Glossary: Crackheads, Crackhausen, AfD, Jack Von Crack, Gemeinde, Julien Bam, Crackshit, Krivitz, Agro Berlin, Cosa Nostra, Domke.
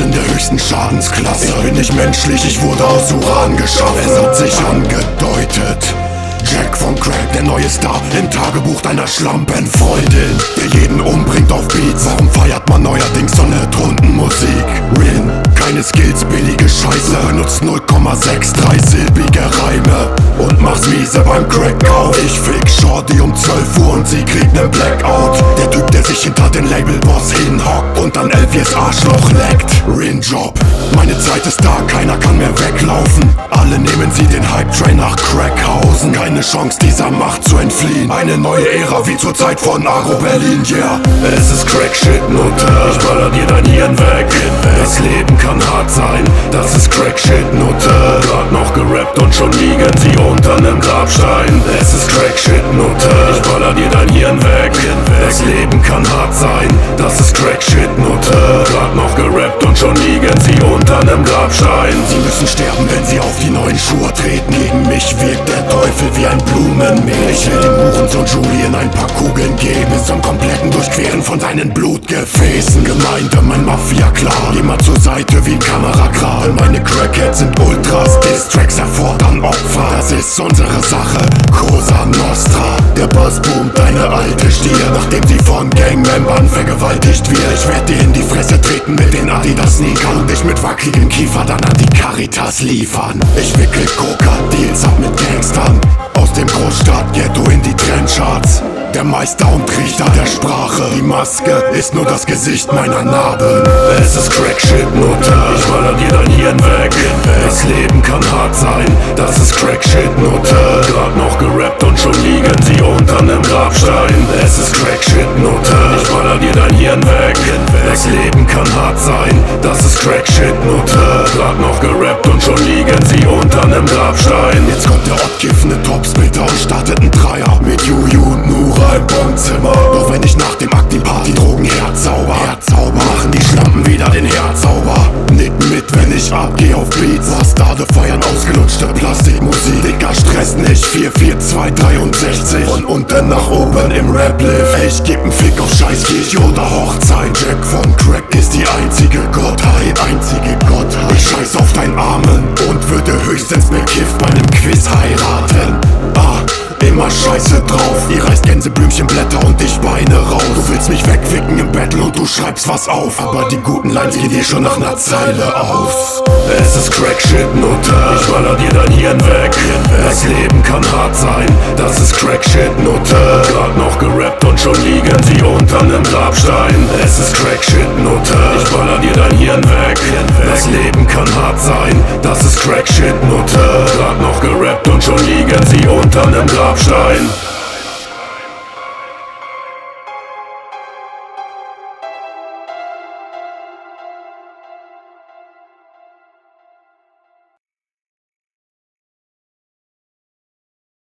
Schutz in der höchsten Schadensklasse. Ich bin nicht menschlich, ich wurde aus Uran geschaffen. Es hat sich angedeutet, Jack von Crack, der neue Star im Tagebuch deiner Schlampenfreundin, der jeden umbringt auf Beats. Warum feiert man neuerdings so eine Truntenmusik? Win, keine Skills, billige Scheiße. Benutzt 0,63 silbige Reime und mach's miese beim Crackauf. Ich fick Shorty um 12 Uhr und sie kriegt nen Blackout. Der Typ, der sich hinter den Labelboss hinhockt und dann Elvies Arschloch leckt. Rin-Job, meine Zeit ist da, keiner kann mehr weglaufen. Alle nehmen sie den Hype-Train nach Crackhausen. Keine Chance, dieser Macht zu entfliehen. Eine neue Ära wie zur Zeit von Agro Berlin, yeah. Es ist Crackshit, Nutte, ich baller dir dein Hirn weg. Das Leben kann hart sein, das ist Crackshit, Nutte. Grad noch gerappt und schon liegen sie unter nem Grabstein. Es ist Crackshit, Nutte, ich baller dir dein Hirn weg. Das Leben kann hart sein, das ist Crackshit, Nutte. Grad noch gerappt und schon liegen sie unter nem Grabstein. Sie müssen sterben, wenn sie auf die neuen Schuhe treten. Gegen mich wirkt der Teufel wie ein Blumenmehl. Ich will dem Hurensohn Julien ein paar Kugeln geben, bis zum kompletten Durchqueren von seinen Blutgefäßen. Gemeinde, mein Mafia-Clan, immer zur Seite wie ein Kamerakran. Meine Crackheads sind Ultras, Distracks erfordern Opfer. Das ist unsere Sache, Cosa Nostra. Der Bass boomt deine alte Stier, nachdem sie von Gangmembern vergewaltigt wird. Ich werd dir in die Fresse treten mit den Adidas-Sneaker und dich mit wackeligen Kiefer dann an die Caritas liefern. Ich wickel Coca-Deals ab mit Gangstern aus dem Großstadt-Ghetto in die Trendcharts. Der Meister und Richter der Sprache. Die Maske ist nur das Gesicht meiner Narben. Es ist Crackshit, Nutte, ich baller dir dein Hirn weg. Das Leben kann hart sein, das ist Crackshit, Nutte. Grad noch gerappt und schon liegen sie unter nem Grabstein. Es ist Crackshit, Nutte, ich baller dir dein Hirn weg. Das Leben kann hart sein, das ist Crackshit, Nutte. Grad noch gerappt und schon liegen sie unter nem Grabstein. Jetzt kommt der obtgiffene Topsplitter und startet ein Dreier mit Juju und Nura im Bombenzimmer. Doch wenn ich nach dem Akt die Party-Drogen herzauber, machen die Schlampen wieder den Herzauber. Nick mit, wenn ich abgeh auf Beats. Bastarde feiern ausgelutschte Plastikmusik. Dicker, stress nicht, 4, 4, 2, 63. Von unten nach oben im Rap-Lift. Ich geb 'n Fick auf Scheißkirche oder Hochzeit. Jack von Crack ist die einzige Gottheit, einzige Gottheit. Ich scheiß auf dein Amen und würde höchstens bekifft meinem Quiz heiraten. Immer scheiße drauf, ihr reißt Gänseblümchenblätter und ich Beine raus. Du willst mich wegwicken im Battle und du schreibst was auf, aber die guten Lines gehen dir schon nach ner Zeile aus. Es ist Crackshit, Nutte, ich baller dir dein Hirn weg. Das Leben kann hart sein, das ist Crackshit, Nutte. Grad noch gerappt und schon liegen sie unter nem Grabstein. Es ist Crackshit, Nutte, ich baller dir dein Hirn weg. Das Leben kann hart sein, das ist Crackshit, Nutte. Grad noch gerappt und schon liegen sie unter nem Grabstein.